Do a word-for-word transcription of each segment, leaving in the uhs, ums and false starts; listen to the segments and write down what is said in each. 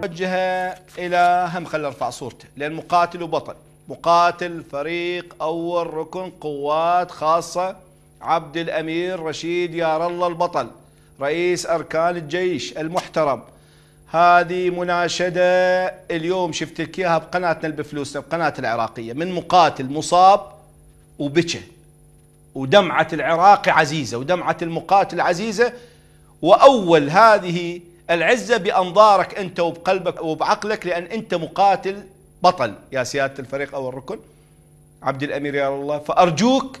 موجهه الى هم خلي ارفع صورته، لان مقاتل وبطل، مقاتل فريق اول ركن قوات خاصه عبد الامير رشيد يار الله البطل، رئيس اركان الجيش المحترم. هذه مناشده اليوم شفت لك اياها بقناتنا اللي بفلوسنا بقناه العراقيه، من مقاتل مصاب وبكى، ودمعه العراقي عزيزه، ودمعه المقاتل عزيزه، واول هذه العزه بانظارك انت وبقلبك وبعقلك، لان انت مقاتل بطل يا سياده الفريق اول ركن عبد الامير يا الله. فارجوك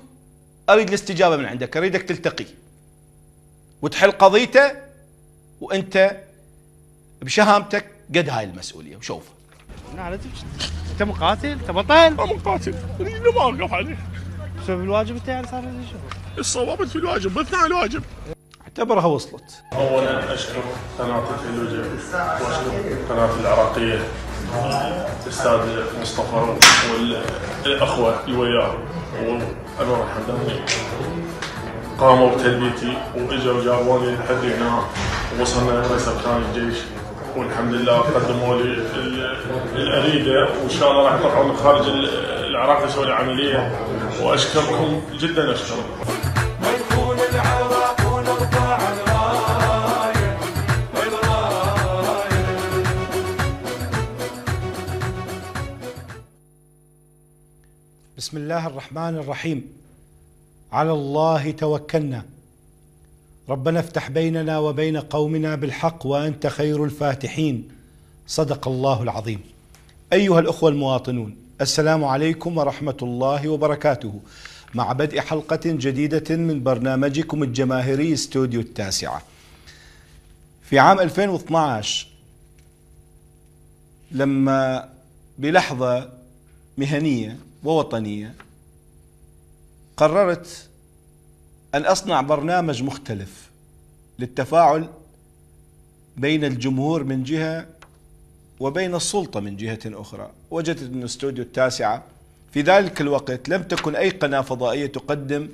اريد الاستجابه من عندك، اريدك تلتقي وتحل قضيته، وانت بشهامتك قد هاي المسؤوليه. وشوف انت مقاتل، انت بطل، انا مقاتل، انا ما اوقف عليه بسبب الواجب. انت يعني صار لي شغل الصوابت في الواجب، بثنا على الواجب، اعتبرها وصلت. اولا اشكر قناه الفلوجة واشكر القناه العراقيه، الاستاذ مصطفى والاخوه اللي وياه وانور الحمداني، قاموا بتلبيتي واجوا جابوني لحد هنا ووصلنا لرئيس اركان الجيش، والحمد لله قدموا لي الاريده، وان شاء الله راح يطلعون خارج العراق يسوي لي عمليه، واشكركم جدا، اشكركم. بسم الله الرحمن الرحيم. على الله توكلنا. ربنا افتح بيننا وبين قومنا بالحق وأنت خير الفاتحين. صدق الله العظيم. أيها الأخوة المواطنون، السلام عليكم ورحمة الله وبركاته، مع بدء حلقة جديدة من برنامجكم الجماهيري استوديو التاسعة. في عام ألفين واثنعش لما بلحظة مهنية ووطنية قررت أن أصنع برنامج مختلف للتفاعل بين الجمهور من جهة وبين السلطة من جهة أخرى. وجدت أن استوديو التاسعة في ذلك الوقت لم تكن أي قناة فضائية تقدم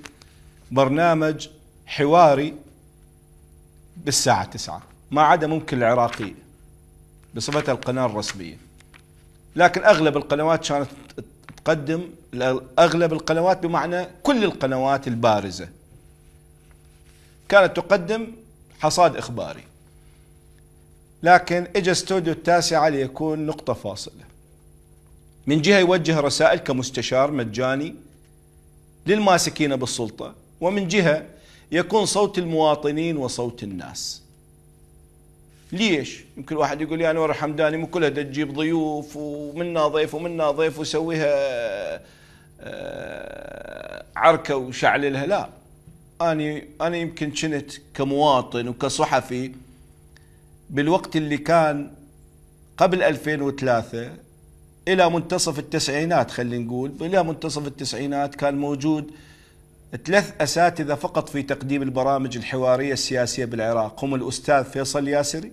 برنامج حواري بالساعة تسعة، ما عدا ممكن العراقية بصفتها القناة الرسمية، لكن أغلب القنوات كانت تقدم، أغلب القنوات بمعنى كل القنوات البارزة كانت تقدم حصاد إخباري. لكن إجا استوديو التاسعة ليكون نقطة فاصلة، من جهة يوجه رسائل كمستشار مجاني للماسكين بالسلطة، ومن جهة يكون صوت المواطنين وصوت الناس. ليش؟ يمكن واحد يقول لي أنور الحمداني مو كلها تجيب ضيوف ومنا ضيف ومنا ضيف وسويها عركة وشعللها. لا، أنا أنا يمكن كنت كمواطن وكصحفي بالوقت اللي كان قبل ألفين وثلاثة إلى منتصف التسعينات، خلينا نقول إلى منتصف التسعينات، كان موجود ثلاث أساتذة فقط في تقديم البرامج الحوارية السياسية بالعراق، هم الأستاذ فيصل ياسري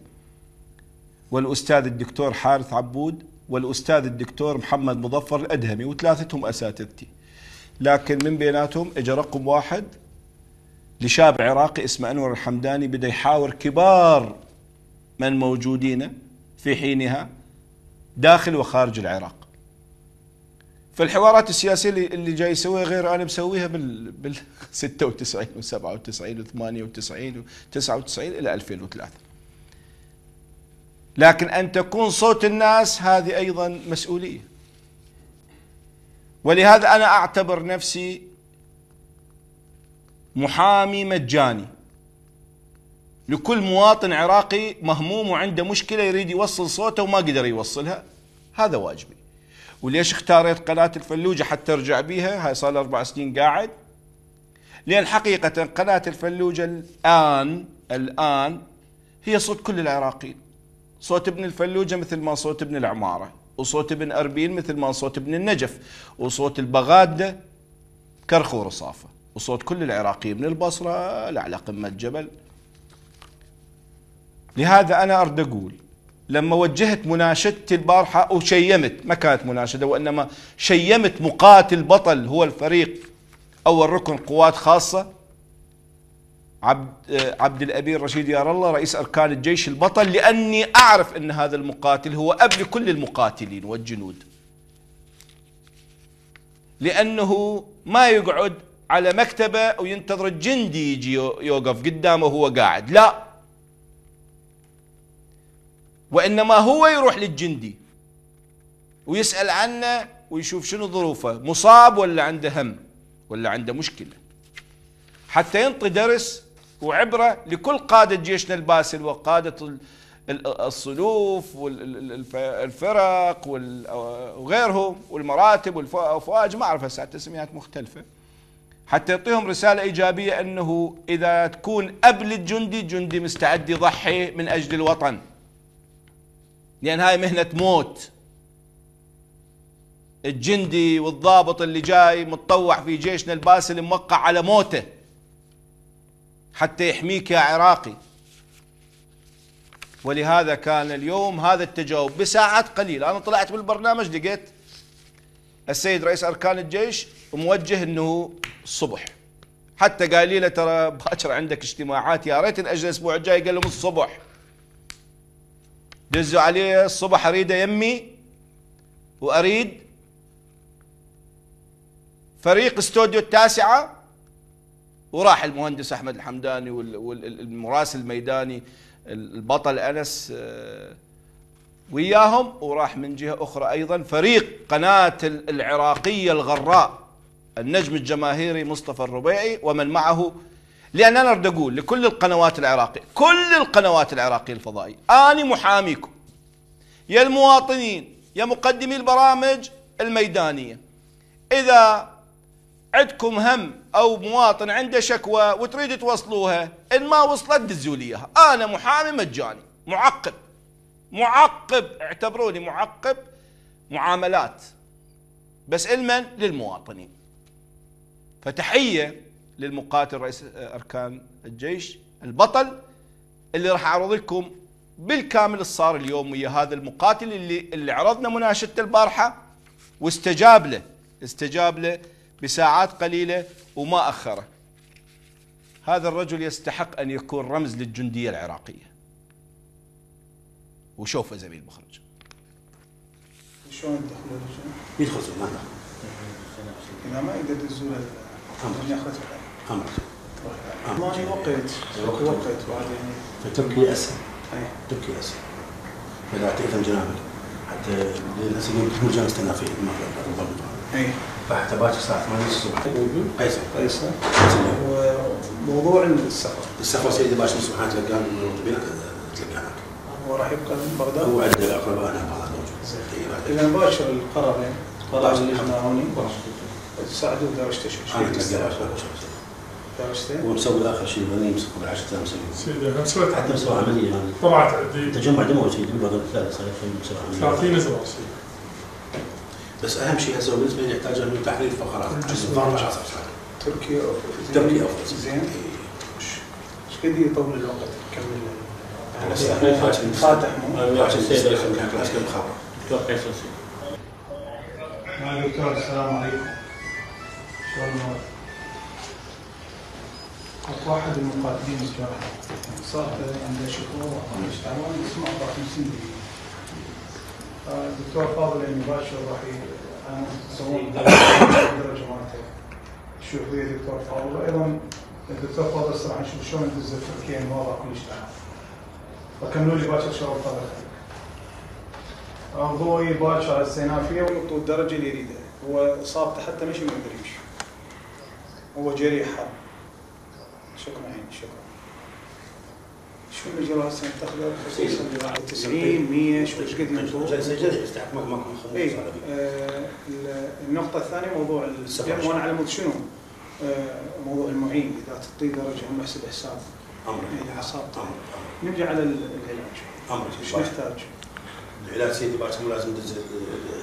والأستاذ الدكتور حارث عبود والأستاذ الدكتور محمد مظفر الأدهمي، وثلاثتهم أساتذتي. لكن من بيناتهم إجا رقم واحد لشاب عراقي اسمه أنور الحمداني، بدأ يحاور كبار من موجودين في حينها داخل وخارج العراق. فالحوارات السياسية اللي جاي يسويها غير أنا مسويها بال ستة وتسعين و سبعة وتسعين و ثمانية وتسعين و تسعة وتسعين إلى ألفين وثلاثة. لكن أن تكون صوت الناس هذه أيضا مسؤولية، ولهذا أنا أعتبر نفسي محامي مجاني لكل مواطن عراقي مهموم وعنده مشكلة يريد يوصل صوته وما قدر يوصلها، هذا واجبي. وليش اختاريت قناة الفلوجة حتى ارجع بيها؟ هاي صار لي اربع سنين قاعد، لان حقيقة قناة الفلوجة الان الان هي صوت كل العراقيين. صوت ابن الفلوجة مثل ما صوت ابن العمارة، وصوت ابن اربيل مثل ما صوت ابن النجف، وصوت البغادة كرخ ورصافة، وصوت كل العراقيين من البصرة لعلى قمة الجبل. لهذا انا ارد اقول لما وجهت مناشدتي البارحة وشيمت، ما كانت مناشدة وإنما شيمت مقاتل بطل هو الفريق أول ركن قوات خاصة عبد عبد الامير رشيد يار الله رئيس اركان الجيش البطل، لاني اعرف ان هذا المقاتل هو ابن كل المقاتلين والجنود، لانه ما يقعد على مكتبه وينتظر الجندي يجي يوقف قدامه وهو قاعد، لا، وانما هو يروح للجندي ويسال عنه ويشوف شنو ظروفه، مصاب ولا عنده هم ولا عنده مشكله، حتى ينطي درس وعبره لكل قاده جيشنا الباسل وقاده الصنوف والفرق وغيرهم والمراتب والافواج، ما اعرف هسه تسميات مختلفه، حتى يعطيهم رساله ايجابيه انه اذا تكون اب للجندي، الجندي مستعد يضحي من اجل الوطن، لان هاي مهنه موت. الجندي والضابط اللي جاي متطوع في جيشنا الباسل موقع على موته حتى يحميك يا عراقي. ولهذا كان اليوم هذا التجاوب بساعات قليله، انا طلعت بالبرنامج لقيت السيد رئيس اركان الجيش موجه انه الصبح، حتى قال له ترى باكر عندك اجتماعات يا ريت ناجل الاسبوع الجاي، قال له مو الصبح، دزوا عليه الصبح اريده يمي واريد فريق استوديو التاسعة، وراح المهندس احمد الحمداني والمراسل الميداني البطل انس وياهم، وراح من جهة اخرى ايضا فريق قناة العراقية الغراء النجم الجماهيري مصطفى الربيعي ومن معه، لان انا اريد اقول لكل القنوات العراقية، كل القنوات العراقية الفضائية، اني محاميكم يا المواطنين يا مقدمي البرامج الميدانية، اذا عندكم هم او مواطن عنده شكوى وتريد توصلوها، ان ما وصلت دزوا لي اياها، انا محامي مجاني، معقب معقب اعتبروني معقب معاملات، بس علما للمواطنين. فتحيه للمقاتل رئيس اركان الجيش البطل اللي راح اعرض لكم بالكامل اللي صار اليوم ويا هذا المقاتل اللي اللي عرضنا مناشدته البارحه واستجاب له، استجاب له بساعات قليلة وما أخره. هذا الرجل يستحق أن يكون رمز للجندية العراقية. وشوفه زميل المخرج. شلون يدخلوا؟ يدخلوا ما دخلوا. إذا ما يقدر يزور ياخذ أمر. ما في وقت، وقت بعدين. فتبكي أسهل. تبكي أسهل. إذا أعطيتهم جنابك حتى الأسئلة يكونوا جالس تنافي اي فحتى باكر الساعه ثمانية الصبح قيصر قيصر وموضوع السفر السفر سيدي باكر سبحانه تلقاه من المطبيع تلقاه هناك هو راح يبقى في بغداد هو عنده اقرباء هناك بغداد موجود اذا باكر القرارين قرار اللي اخذناهوني ساعدوه درجه تشويش انا تلقاه درجه ونسوي اخر شيء العمليه يمسكوا بالعشرة ايام سيدي انا سويت حتى مسوي عمليه طلعت عندي تجمع دموي سيدي بالبغداد ثلاث صار في ثلاثين اسبوع بس اهم شيء هسه بالنسبه لي يحتاج انه تحرير فقرات تركيا تركيا زين ايش قد يطول الوقت نكمل انا استحمل فاتح فاتح السيد رئيس اركان كلاس كم خبره دكتور قيصر سيدي دكتور السلام عليكم شلونك؟ واحد المقاتلين الجراح صار عنده شكوى وعنده اشتعال اسمه خمسين دقيقه الدكتور فاضل المباشر راح يسوون درجه مالته شوف ويا الدكتور فاضل وايضا الدكتور فاضل صراحه نشوف شلون ندز التركيه الوضع كلش تعب فكملوا لي باكر شغل طال خيرك ضوي باكر على السينافيه ويعطوا الدرجه اللي يريدها هو صابته حتى مشي ما يقدر يمشي هو جريح حرب شكرا عيني شكرا شو المجرى هسه تاخذها خصوصا تسعين مية شو ايش قد ينطوك؟ اي النقطة الثانية موضوع الدم وانا على مود شنو؟ موضوع المعين اذا تعطيه درجة هم احسب حساب امرك اذا حسابته نرجع على العلاج امرك ايش نحتاج؟ العلاج سيدي باكر لازم تدز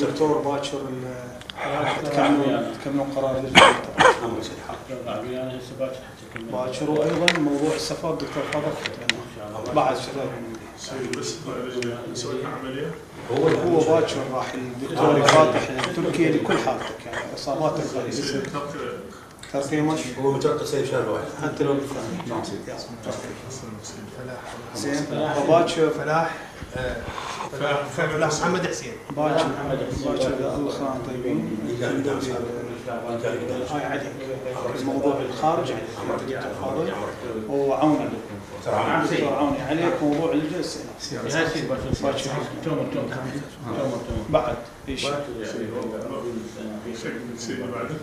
دكتور باكر تكملوا قرار باكر. وايضا موضوع السفر دكتور فاضل بعد شباب نسوي عمليه هو هو باكر راح الدكتور فاتح تركيا لكل حالتك يعني اصابات الخليج ترقيه مش هو مترقي سيف شهر واحد حتى لو الثاني زين باكر فلاح فلاح محمد حسين باكر محمد حسين الله يخليهم طيبين هاي عدل موضوع الخارج عدل فاضل وعوني دكتور عوني عليك موضوع الجلسه باكر بعد ايش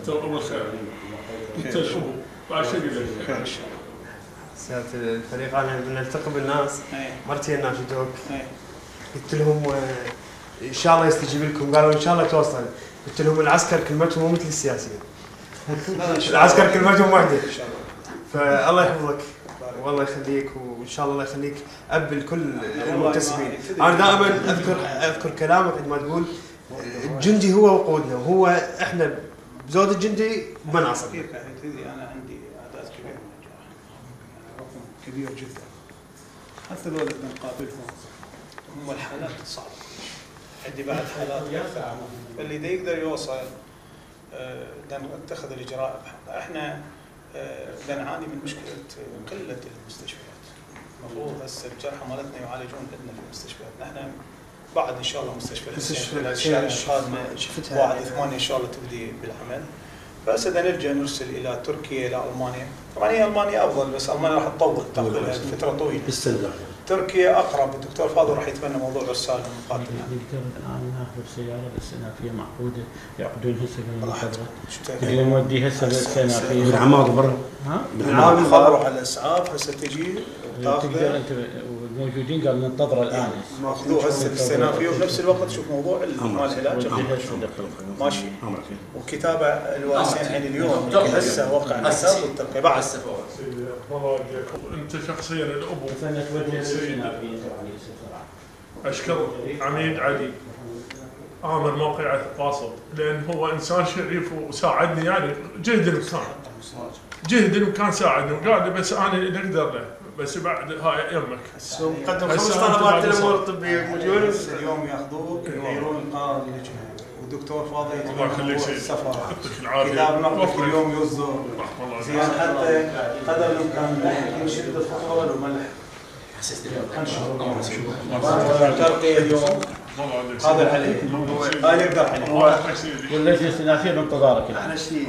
اول خير ست شهور وعشرة ليله سياده الفريق. انا بنلتقي بالناس مرتين ناشدوك قلت لهم ان شاء الله يستجيب لكم، قالوا ان شاء الله توصل. قلت لهم العسكر كلمتهم مو مثل السياسيين. العسكر كلمتهم واحده ان شاء الله. فالله يحفظك والله يخليك وان شاء الله يخليك اب لكل المنتسبين. انا دائما اذكر اذكر كلامك عندما تقول الجندي هو وقودنا وهو احنا بزود الجندي بمناصبنا. انا عندي اعداد كبير من الجراحه رقم كبير جدا حتى لو بدنا نقابلهم هم الحالات صعبه عندي بعد حالات ينفع اللي دا يقدر يوصل بدنا نتخذ الاجراء بحقه. احنا بدنا نعاني من مشكله قله المستشفيات. المفروض هسه الجرحى مالتنا يعالجون عندنا في المستشفيات. نحن بعد ان شاء الله مستشفى الحسين الشهر القادم واحد ثمانية ان شاء الله تبدي بالعمل. فهسه نلجا نرسل الى تركيا الى المانيا، طبعا هي المانيا افضل بس المانيا راح تطول تاخذ فتره طويله. تركيا اقرب. الدكتور فاضل راح يتبنى موضوع ارسال المقاتلين. دكتور الان ناخذ سياره للسنافيه معقوده يعقدون هسه من اللي نوديه هسه للسنافيه بالعمار برا ها؟ بالعمار نروح على الاسعاف هسه تجي تقدر انت موجودين قال ننتظره الان ماخذوه هسه بالسنافيه وبنفس الوقت شوف موضوع مال العلاج ماشي وكتابه الواسعين يعني اليوم هسه وقع الاساس والترقيع بعد هسه فوق. انت شخصيا الابو أشكر عميد علي عامل موقع القاصد لأن هو إنسان شريف وساعدني يعني جهد الإمكان جهد الإمكان ساعدني وقال بس أنا اللي أقدر له بس بعد هاي يمك. مقدم خمس طلبات الأمور الطبية مليون اليوم ياخذوك يغيرون قرار اللجنة والدكتور فاضي يتبنى السفر إذا بنعطيك اليوم يوزر زين حتى قدر الإمكان نشد الخطوة ونملح ترقية اليوم قادر عليه ما يقدر عليه واللجنه السياسيه بانتظارك. احنا شيء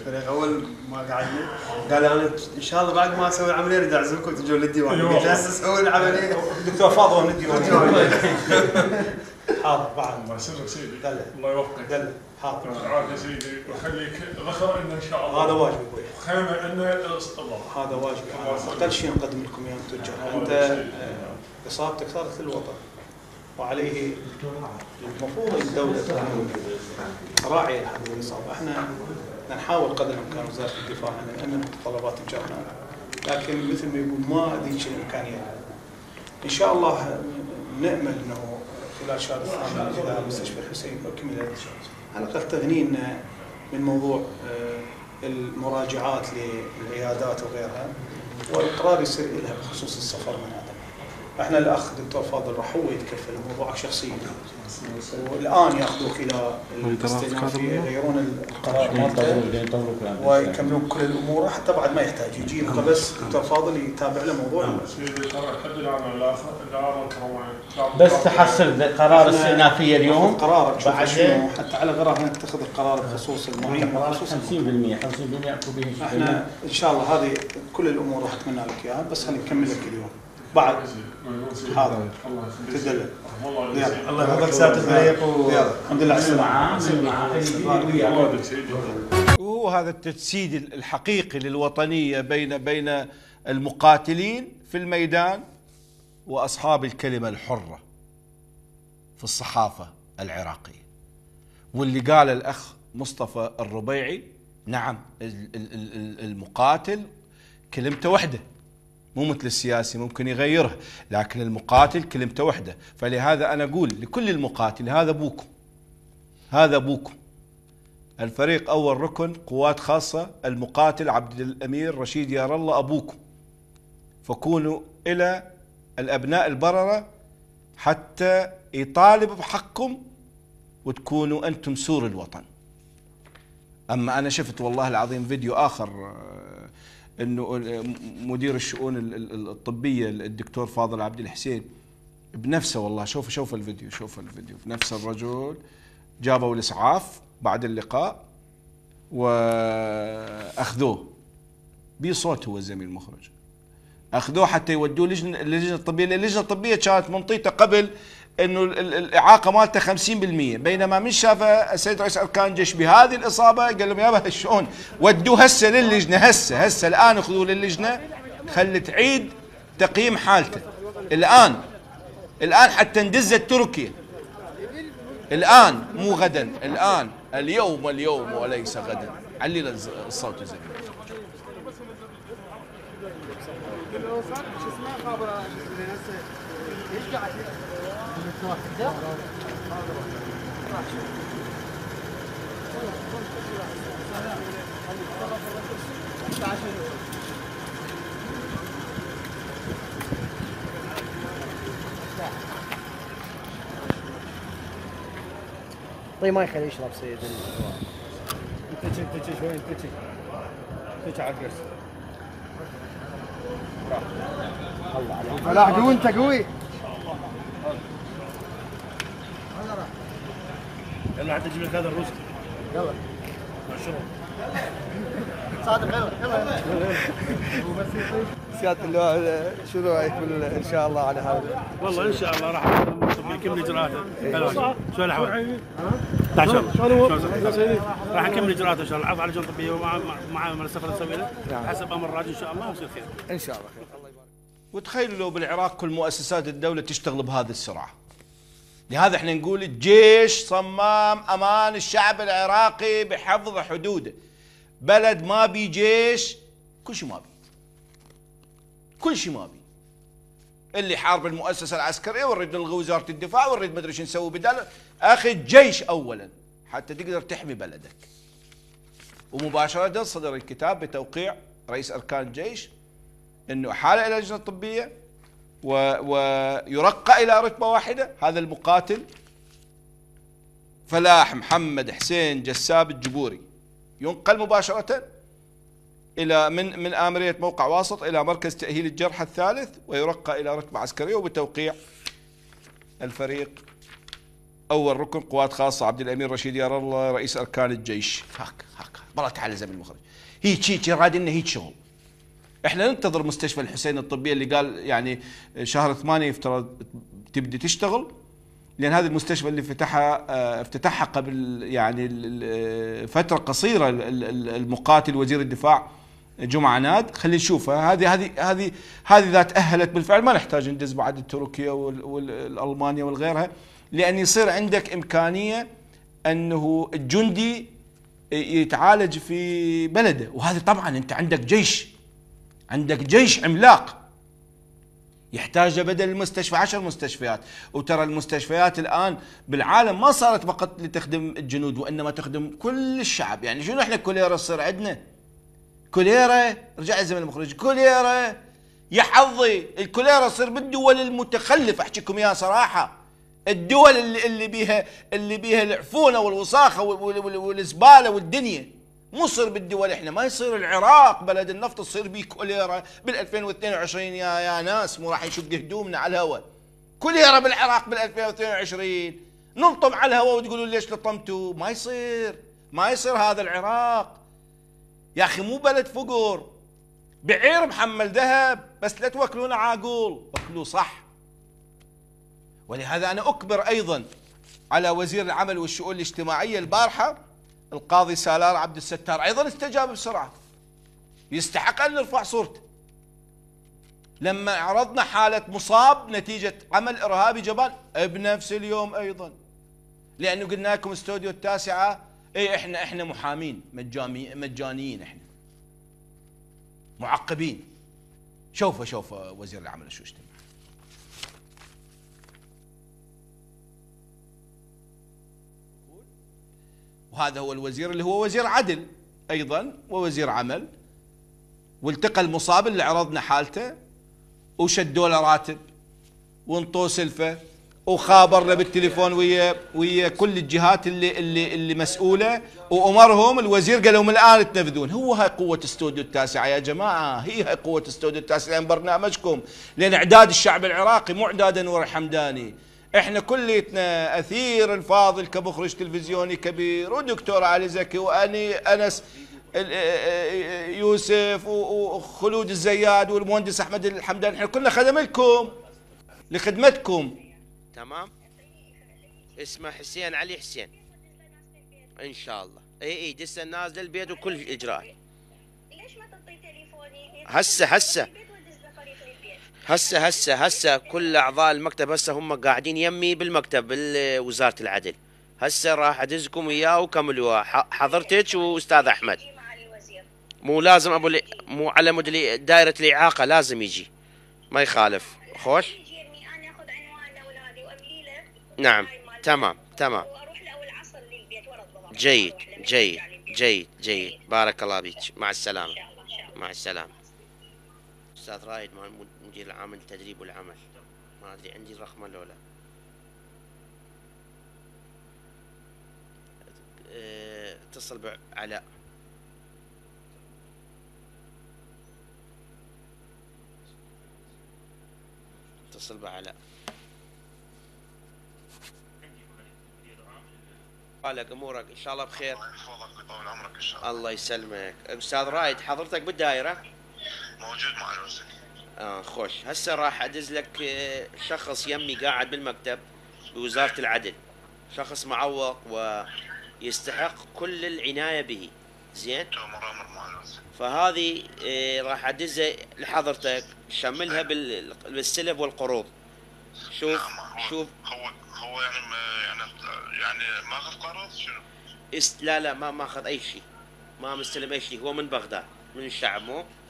الفريق اول ما قعدنا قال انا ان شاء الله بعد ما اسوي العمليه اريد اعزمكم تجون للديوان. قلت هسه اسوي العمليه دكتور فاضل للديوان حاضر بعد ما يصير سيدي الله يوفقك دل حاضر يا سيدي وخليك ذخر انه ان شاء الله هذا واجبي خيمه انه هذا واجبي. اقل شيء نقدم لكم اياه انتم الجرحى انت اصابتك صارت للوطن وعليه المفروض الدولة راعي هذه الإصابة. احنا نحاول قدر الإمكان وزارة الدفاع أن نأمن متطلبات الجرحى لكن مثل ما يقول ما ذيك الإمكانيات. إن شاء الله نأمل أنه خلال شهر الثامن إذا مستشفى الحسين أكمل على الأقل تغنينا من موضوع المراجعات للعيادات وغيرها والقرار يصير لها بخصوص السفر من عدن. احنا الاخ دكتور فاضل راح هو يتكفل موضوعك شخصيا والان ياخذوك الى الاستئناف يغيرون القرار مالته ويكملون كل الامور حتى بعد ما يحتاج يجي يبقى بس دكتور فاضل يتابع له موضوع بس تحصل قرار الاستئنافيه اليوم قرارك بعدين حتى على غرار نتخذ القرار بخصوص المعين خصوصا خمسين بالمئة خمسين بالمئة به احنا ان شاء الله هذه كل الامور راح اتمنى لك اياها بس خلينا نكمل لك اليوم بعد حاضر تدلل الله يحفظك سياده الفريق والحمد لله على السلامه. وهو هذا التجسيد الحقيقي للوطنيه بين بين المقاتلين في الميدان واصحاب الكلمه الحره في الصحافه العراقيه. واللي قال الأخ مصطفى الربيعي نعم المقاتل كلمته وحده، مو مثل السياسي ممكن يغيرها، لكن المقاتل كلمته وحده. فلهذا أنا أقول لكل المقاتل هذا أبوكم، هذا أبوكم. الفريق أول ركن قوات خاصة المقاتل عبد الأمير رشيد يار الله أبوكم، فكونوا إلى الأبناء البررة حتى يطالب بحقكم وتكونوا أنتم سور الوطن. أما أنا شفت والله العظيم فيديو آخر أنه مدير الشؤون الطبية الدكتور فاضل عبد الحسين بنفسه، والله شوف شوف الفيديو، شوف الفيديو بنفس الرجل جابوا الإسعاف بعد اللقاء وأخذوه بصوت، هو الزميل المخرج، أخذوه حتى يودوه لجنة اللجنة الطبية. اللجنة الطبية كانت منطيته قبل انه الاعاقه مالته خمسين بالمئة، بينما من شافه السيد رئيس اركان جيش بهذه الاصابه قال لهم يابا شلون ودوه هسه للجنه، هسه هسه الان اخذوه للجنه خلي تعيد تقييم حالته الان، الان حتى ندزه تركيا الان، مو غدا، الان، اليوم اليوم وليس غدا. علينا الصوت زين. طيب ما يخليه يشرب سيد الجوار. انتشي انتشي شوي انتشي. انتشي على الكرسي. الله عليك. فلاح قوي انت قوي. يلا حتى تجيب لك هذا الروس. يلا. مشروع. صادق يلا يلا. سيادة اللواء شنو رايك ان شاء الله على هذا؟ والله ان شاء الله راح نكمل اجراءاته. شو الاحوال؟ تعال شلون؟ راح نكمل اجراءاته ان شاء الله، عرض على اللجنه الطبيه ومع مع من السفر نسوي له حسب امر الراجل ان شاء الله ويصير خير. ان شاء الله خير. الله يبارك. وتخيلوا لو بالعراق كل مؤسسات الدوله تشتغل بهذه السرعه. لهذا احنا نقول الجيش صمام امان الشعب العراقي بحفظ حدوده. بلد ما بي جيش كل شيء ما بي، كل شيء ما بي. اللي حارب المؤسسه العسكريه ونريد نلغي وزاره الدفاع ونريد ما ادري شو نسوي بداله، اخي الجيش اولا حتى تقدر تحمي بلدك. ومباشره صدر الكتاب بتوقيع رئيس اركان الجيش انه احاله الى اللجنه الطبيه ويرقى الى رتبه واحده هذا المقاتل فلاح محمد حسين جساب الجبوري، ينقل مباشره الى من من آمرية موقع واسط الى مركز تأهيل الجرحى الثالث ويرقى الى رتبه عسكريه وبتوقيع الفريق اول ركن قوات خاصه عبد الامير رشيد يار الله رئيس اركان الجيش. هاك هاك والله تعال زميل المخرج، هيك هيك راد لنا هيك شغل. احنا ننتظر مستشفى الحسين الطبيه اللي قال يعني شهر ثمانية يفترض تبدي تشتغل، لان هذا المستشفى اللي فتحها افتتحها قبل يعني فتره قصيره المقاتل وزير الدفاع جمعه ناد، خلينا نشوفها. هذه هذه هذه هذه اذا تاهلت بالفعل ما نحتاج ندز بعد تركيا والالمانيا والغيرها، لان يصير عندك امكانيه انه الجندي يتعالج في بلده، وهذا طبعا انت عندك جيش، عندك جيش عملاق يحتاج بدل المستشفى عشر مستشفيات. وترى المستشفيات الآن بالعالم ما صارت فقط لتخدم الجنود وإنما تخدم كل الشعب. يعني شنو احنا كوليرا تصير عندنا؟ كوليرا رجع الزمن المخرج، كوليرا يا حظي، الكوليرا تصير بالدول المتخلفة، احكيكم يا صراحة الدول اللي اللي بيها اللي بيها العفونة والوساخة والزبالة والدنيا، مو يصير بالدول احنا، ما يصير العراق بلد النفط تصير بيه كوليرا بال ألفين واثنين وعشرين يا يا ناس، مو راح يشق هدومنا على الهواء. كوليرا بالعراق بال ألفين واثنين وعشرين نلطم على الهواء وتقولوا ليش لطمتوا؟ ما يصير، ما يصير هذا العراق. يا اخي مو بلد فقر، بعير محمل ذهب، بس لا توكلونا عاقول، وكلوا صح. ولهذا انا اكبر ايضا على وزير العمل والشؤون الاجتماعيه البارحه القاضي سالار عبد الستار، ايضا استجاب بسرعه. يستحق ان نرفع صورته. لما عرضنا حاله مصاب نتيجه عمل ارهابي جبان بنفس اليوم ايضا لانه قلنا لكم استوديو التاسعه اي احنا احنا محامين مجانيين، احنا معقبين. شوفوا شوفوا وزير العمل شو اجتمع. وهذا هو الوزير اللي هو وزير عدل ايضا ووزير عمل، والتقى المصاب اللي عرضنا حالته وشدوا له راتب وانطوه سلفه وخابرنا بالتليفون ويا ويا كل الجهات اللي اللي اللي مسؤوله وامرهم الوزير قال لهم الان تنفذون. هو هاي قوه استوديو التاسعه يا جماعه، هي هاي قوه استوديو التاسعه، لان برنامجكم، لان اعداد الشعب العراقي مو اعداد انور الحمداني، احنا كليتنا اثير الفاضل كمخرج تلفزيوني كبير ودكتور علي زكي واني انس يوسف وخلود الزياد والمهندس احمد الحمداني، احنا كلنا خدم لكم لخدمتكم. تمام، اسمه حسين علي حسين ان شاء الله. اي اي لسه نازل البيت وكل اجراءات. ليش ما تعطي تليفوني؟ هسه هسه هسه هسه هسه كل اعضاء المكتب هسه هم قاعدين يمي بالمكتب بوزاره العدل، هسه راح ادزكم اياه وكملوها حضرتك واستاذ احمد. مو لازم ابو لي... مو على مدلي دائره الاعاقه لازم يجي، ما يخالف. خوش نعم تمام تمام جيد جيد جيد جيد. بارك الله بيك، مع السلامه مع السلامه. استاذ رايد مدير العام التدريب والعمل، ما ادري عندي الرقم ولا لا. اتصل بعلاء. اتصل بعلاء بالك امورك ان شاء الله بخير. الله يحفظك ويطول عمرك ان شاء الله. الله يسلمك. استاذ رايد حضرتك بالدائره؟ موجود مع الوزير. اه خوش، هسه راح ادز لك شخص يمي قاعد بالمكتب بوزاره العدل، شخص معوق ويستحق كل العنايه به، زين؟ تؤمر امر مع الوزير. فهذه راح ادزها لحضرتك، شملها بالسلف والقروض. شوف شوف هو هو يعني يعني ماخذ قرض شنو؟ است... لا لا ما ماخذ اي شيء، ما مستلم اي شيء، هو من بغداد من الشعب مو؟ بس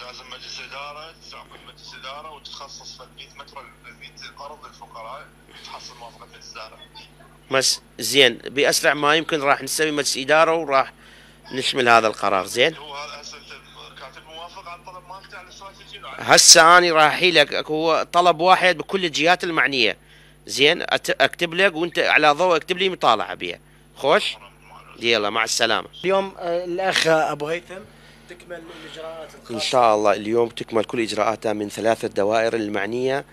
لازم مجلس اداره تعقد مجلس اداره وتخصص مية متر مية قرض للفقراء تحصل موافقه مجلس اداره. بس زين باسرع ما يمكن راح نسوي مجلس اداره وراح نشمل هذا القرار، زين؟ هو هسه كاتب موافق على الطلب مالته على استراتيجي. هسه اني راح احيلك هو طلب واحد بكل الجهات المعنيه، زين؟ اكتب لك وانت على ضوء اكتب لي مطالعه بها، خوش؟ يلا مع السلامه. اليوم الاخ ابو هيثم تكمل الاجراءات الخاصة. ان شاء الله اليوم تكمل كل اجراءاتها من ثلاثه دوائر المعنيه،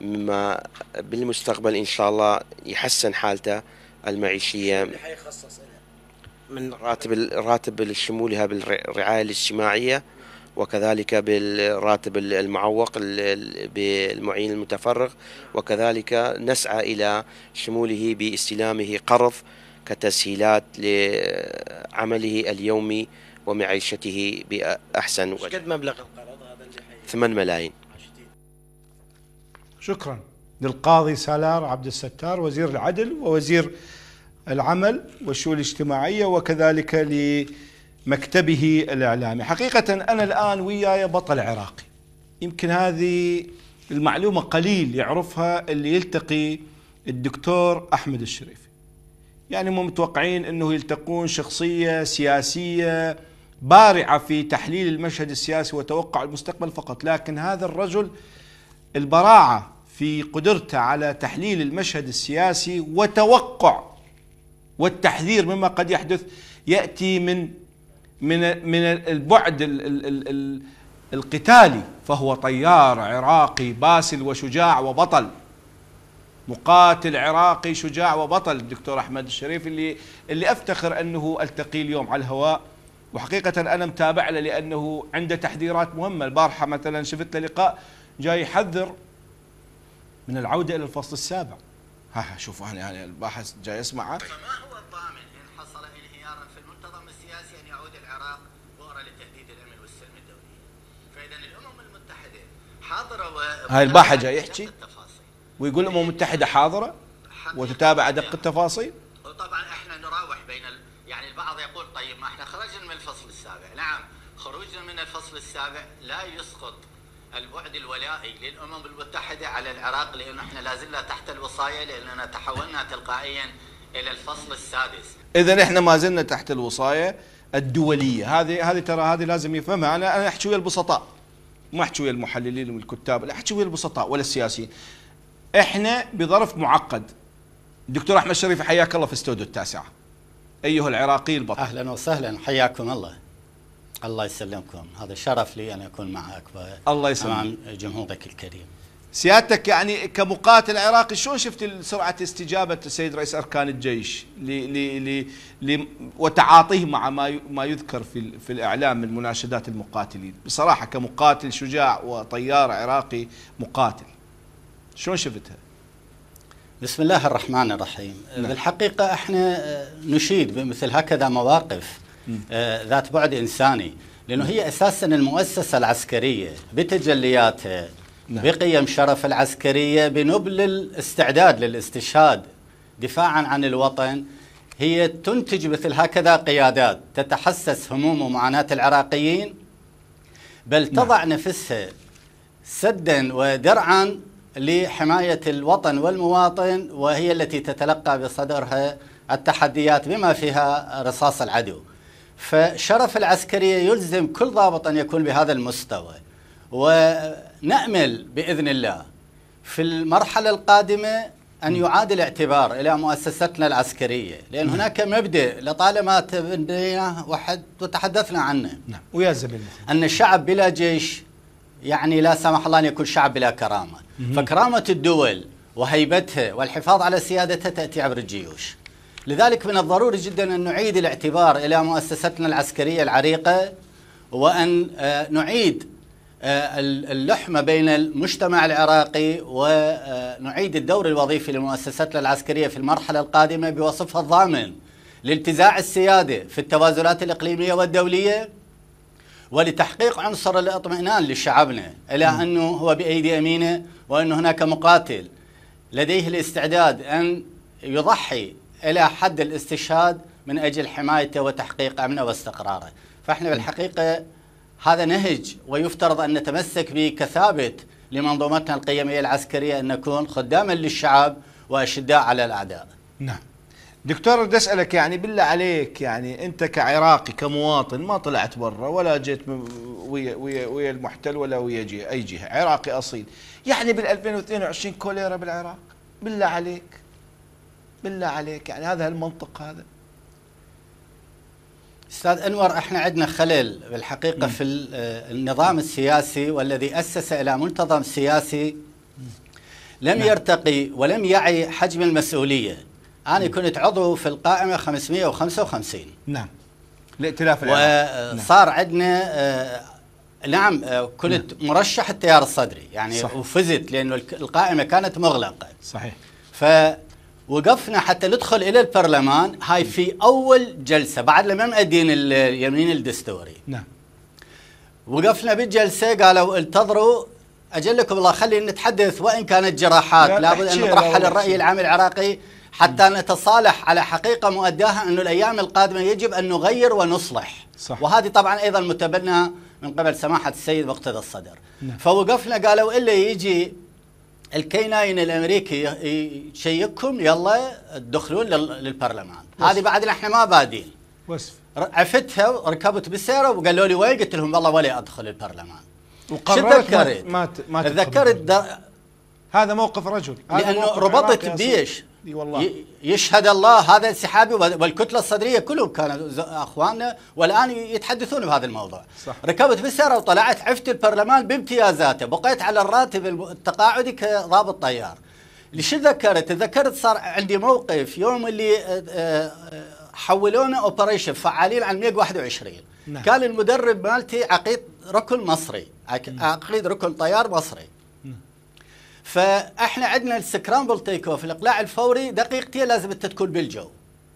مما بالمستقبل ان شاء الله يحسن حالته المعيشيه. اللي حيخصص من راتب الراتب الشمولها بالرعايه الاجتماعيه، وكذلك بالراتب المعوق بالمعين المتفرغ، وكذلك نسعى الى شموله باستلامه قرض كتسهيلات لعمله اليومي ومعيشته بأحسن وجه. قد مبلغ القرض هذا اللي حي؟ ثمانية ملايين. شكرا للقاضي سالار عبد الستار وزير العدل ووزير العمل والشؤون الاجتماعية، وكذلك لمكتبه الإعلامي. حقيقة أنا الآن وياي بطل عراقي، يمكن هذه المعلومة قليل يعرفها اللي يلتقي الدكتور أحمد الشريفي. يعني مو متوقعين أنه يلتقون شخصية سياسية بارعة في تحليل المشهد السياسي وتوقع المستقبل فقط، لكن هذا الرجل البراعة في قدرته على تحليل المشهد السياسي وتوقع والتحذير مما قد يحدث يأتي من من من البعد ال ال ال القتالي، فهو طيار عراقي باسل وشجاع وبطل. مقاتل عراقي شجاع وبطل، الدكتور احمد الشريفي اللي اللي افتخر انه التقي اليوم على الهواء، وحقيقه انا متابع له لانه عنده تحذيرات مهمه. البارحه مثلا شفت له لقاء جاي يحذر من العوده الى الفصل السابع. ها شوفوا انا يعني الباحث جاي يسمعه. فما هو الضامن ان حصل انهيار في المنتظم السياسي ان يعود العراق بؤره لتهديد الامن والسلم الدولي؟ فاذا الامم المتحده حاضره و هاي الباحث جاي يحكي ويقول الامم المتحده حاضره وتتابع ادق التفاصيل. وطبعا احنا نراوح بين ال... يعني البعض يقول طيب ما احنا خرجنا من الفصل السابع. نعم خروجنا من الفصل السابع لا يسقط البعد الولائي للامم المتحده على العراق، لانه احنا لا زلنا تحت الوصايه، لاننا تحولنا تلقائيا الى الفصل السادس. اذا احنا ما زلنا تحت الوصايه الدوليه، هذه هذه ترى هذه لازم يفهمها. انا انا احكي ويا البسطاء، ما احكي ويا المحللين والكتاب، لا احكي ويا البسطاء ولا السياسيين. احنا بظرف معقد. دكتور احمد الشريفي حياك الله في استوديو التاسعه. ايها العراقي البطل. اهلا وسهلا، حياكم الله. الله يسلمكم، هذا شرف لي ان اكون معك الله يسلمك امام جمهورك الكريم. سيادتك يعني كمقاتل عراقي شلون شفت سرعه استجابه السيد رئيس اركان الجيش لي لي لي وتعاطيه مع ما ما يذكر في في الاعلام من مناشدات المقاتلين؟ بصراحه كمقاتل شجاع وطيار عراقي مقاتل، شلون شفتها؟ بسم الله الرحمن الرحيم. نعم. بالحقيقة احنا نشيد بمثل هكذا مواقف آه ذات بعد إنساني، لأنه هي أساسا المؤسسة العسكرية بتجلياتها، نعم، بقيم شرف العسكرية، بنبل الاستعداد للاستشهاد دفاعا عن الوطن، هي تنتج مثل هكذا قيادات تتحسس هموم ومعاناة العراقيين، بل تضع، نعم، نفسها سدا ودرعا لحماية الوطن والمواطن، وهي التي تتلقى بصدرها التحديات بما فيها رصاص العدو. فشرف العسكرية يلزم كل ضابط أن يكون بهذا المستوى، ونأمل بإذن الله في المرحلة القادمة أن يعاد الاعتبار إلى مؤسستنا العسكرية، لأن هناك مبدأ لطالما تبنيناه وتحدثنا عنه. نعم. ويا زميل أن الشعب بلا جيش يعني لا سمح الله أن يكون شعب بلا كرامة. فكرامة الدول وهيبتها والحفاظ على سيادتها تأتي عبر الجيوش. لذلك من الضروري جدا أن نعيد الاعتبار إلى مؤسستنا العسكرية العريقة، وأن نعيد اللحمة بين المجتمع العراقي، ونعيد الدور الوظيفي لمؤسستنا العسكرية في المرحلة القادمة بوصفها الضامن لالتزاع السيادة في التوازنات الإقليمية والدولية، ولتحقيق عنصر الاطمئنان لشعبنا إلى أنه هو بأيدي أمينه، وأن هناك مقاتل لديه الاستعداد أن يضحي إلى حد الاستشهاد من أجل حمايته وتحقيق أمنه واستقراره. فإحنا بالحقيقة هذا نهج ويفترض أن نتمسك به كثابت لمنظومتنا القيمية العسكرية، أن نكون خداما للشعب وأشداء على الأعداء. نعم دكتور، بدي اسالك يعني بالله عليك، يعني انت كعراقي كمواطن ما طلعت برا ولا جيت ويا ويا ويا المحتل ولا ويا جي اي جهه، عراقي اصيل، يعني بال ألفين واثنين وعشرين كوليرا بالعراق؟ بالله عليك بالله عليك، يعني هذا المنطق هذا؟ استاذ انور، احنا عندنا خلل بالحقيقه م. في النظام السياسي، والذي اسس الى منتظم سياسي لم م. يرتقي ولم يعي حجم المسؤوليه. أنا كنت عضو في القائمة خمسمئة وخمسة وخمسين. نعم. الائتلاف العراقي. وصار عندنا نعم كنت نعم. مرشح التيار الصدري يعني، صح. وفزت لأنه القائمة كانت مغلقة. صحيح. فوقفنا حتى ندخل إلى البرلمان، هاي في أول جلسة بعد لما مأدين اليمين الدستوري. نعم. وقفنا بالجلسة قالوا انتظروا أجلكم الله، خلينا نتحدث وإن كانت جراحات لا لابد أن نطرحها للرأي العام العراقي حتى نتصالح على حقيقة مؤداها أن الأيام القادمة يجب أن نغير ونصلح. صح. وهذه طبعا أيضا متبنى من قبل سماحة السيد مقتدى الصدر. نعم. فوقفنا قالوا إلا يجي الكيناين الأمريكي يشيككم يلا تدخلون للبرلمان. هذه بعد احنا ما بادين. وصف. عفتها وركبت بالسيارة وقالوا لي وين؟ قلت لهم والله ولا أدخل البرلمان. وقررت ما ما تذكرت هذا موقف رجل، لأنه ربطت بيش والله. يشهد الله هذا انسحابي، والكتله الصدريه كلهم كانوا اخواننا والان يتحدثون بهذا الموضوع. صح. ركبت بالسياره وطلعت عفت البرلمان بامتيازاته، بقيت على الراتب التقاعدي كضابط طيار. ليش ذكرت؟ ذكرت صار عندي موقف يوم اللي حولونا اوبريشن فعالين على مئة وواحد وعشرين. نعم. كان المدرب مالتي عقيد ركن مصري، عقيد ركن طيار مصري. نعم. فاحنا عندنا السكرامبل تيك اوف، الاقلاع الفوري دقيقتين لازم انت تكون بالجو.